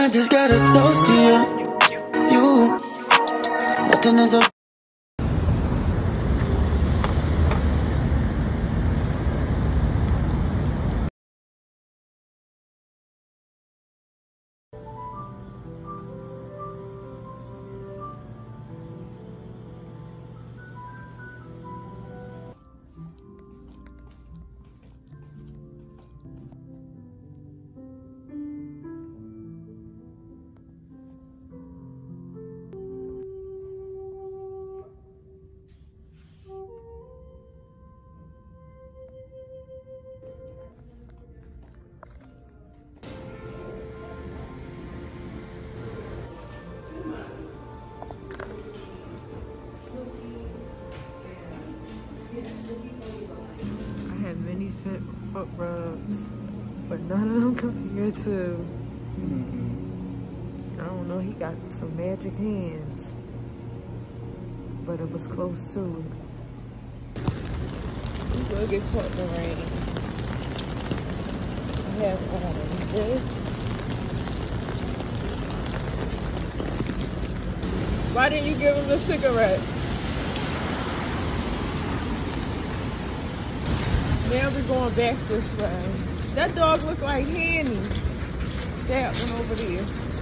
I just got a toast to you, nothing is okay. Foot rubs, but none of them compared to I don't know, he got some magic hands, but it was close to it. We will get caught in the rain. I have on this. Why didn't you give him the cigarette? Now we're going back this way. That dog looked like Hanny. That one over there.